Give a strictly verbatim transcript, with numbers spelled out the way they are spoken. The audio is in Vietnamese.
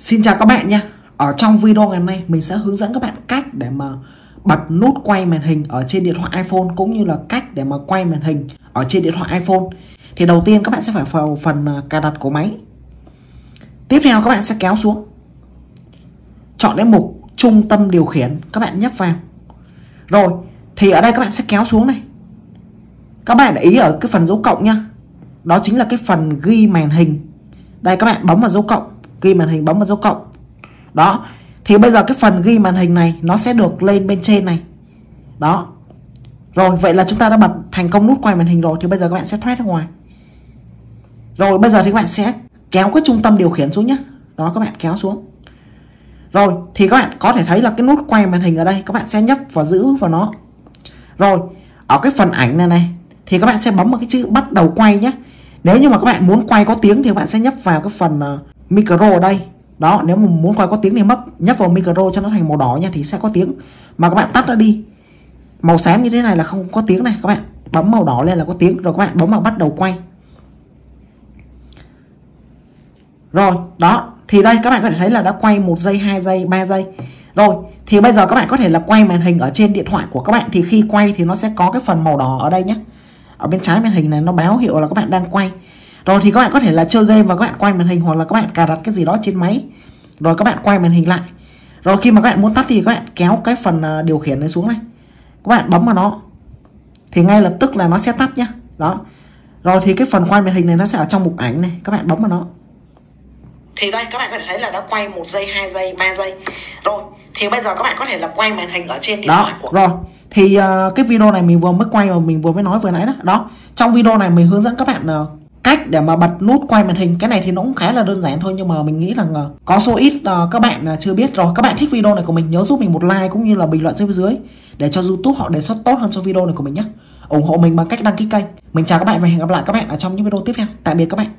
Xin chào các bạn nha. Ở trong video ngày hôm nay mình sẽ hướng dẫn các bạn cách để mà bật nút quay màn hình ở trên điện thoại iPhone, cũng như là cách để mà quay màn hình ở trên điện thoại iPhone. Thì đầu tiên các bạn sẽ phải vào phần cài đặt của máy. Tiếp theo các bạn sẽ kéo xuống, chọn đến mục trung tâm điều khiển, các bạn nhấp vào. Rồi thì ở đây các bạn sẽ kéo xuống này. Các bạn để ý ở cái phần dấu cộng nha. Đó chính là cái phần ghi màn hình. Đây, các bạn bấm vào dấu cộng, ghi màn hình, bấm vào dấu cộng. Đó, thì bây giờ cái phần ghi màn hình này nó sẽ được lên bên trên này. Đó. Rồi, vậy là chúng ta đã bật thành công nút quay màn hình rồi. Thì bây giờ các bạn sẽ thoát ra ngoài. Rồi, bây giờ thì các bạn sẽ kéo cái trung tâm điều khiển xuống nhé. Đó, các bạn kéo xuống. Rồi, thì các bạn có thể thấy là cái nút quay màn hình ở đây, các bạn sẽ nhấp và giữ vào nó. Rồi, ở cái phần ảnh này này, thì các bạn sẽ bấm vào cái chữ bắt đầu quay nhé. Nếu như mà các bạn muốn quay có tiếng thì các bạn sẽ nhấp vào cái phần uh, micro ở đây. Đó, nếu mà muốn quay có tiếng thì mấp, nhấp vào micro cho nó thành màu đỏ nha, thì sẽ có tiếng. Mà các bạn tắt nó đi, màu xám như thế này là không có tiếng này. Các bạn bấm màu đỏ lên là có tiếng. Rồi các bạn bấm vào bắt đầu quay. Rồi, đó. Thì đây các bạn có thể thấy là đã quay một giây, hai giây, ba giây. Rồi, thì bây giờ các bạn có thể là quay màn hình ở trên điện thoại của các bạn. Thì khi quay thì nó sẽ có cái phần màu đỏ ở đây nhé. Ở bên trái màn hình này nó báo hiệu là các bạn đang quay. Rồi thì các bạn có thể là chơi game và các bạn quay màn hình, hoặc là các bạn cài đặt cái gì đó trên máy rồi các bạn quay màn hình lại. Rồi khi mà các bạn muốn tắt thì các bạn kéo cái phần điều khiển này xuống này, các bạn bấm vào nó thì ngay lập tức là nó sẽ tắt nhá. Đó. Rồi thì cái phần quay màn hình này nó sẽ ở trong mục ảnh này, các bạn bấm vào nó. Thì đây các bạn có thể thấy là đã quay một giây, hai giây, ba giây. Rồi thì bây giờ các bạn có thể là quay màn hình ở trên điện thoại của. Rồi. Thì uh, cái video này mình vừa mới quay và mình vừa mới nói vừa nãy đó. Đó, trong video này mình hướng dẫn các bạn uh, cách để mà bật nút quay màn hình. Cái này thì nó cũng khá là đơn giản thôi, nhưng mà mình nghĩ rằng uh, có số ít uh, các bạn uh, chưa biết. Rồi các bạn thích video này của mình nhớ giúp mình một like cũng như là bình luận bên dưới để cho YouTube họ đề xuất tốt hơn cho video này của mình nhé. Ủng hộ mình bằng cách đăng ký kênh. Mình chào các bạn và hẹn gặp lại các bạn ở trong những video tiếp theo. Tạm biệt các bạn.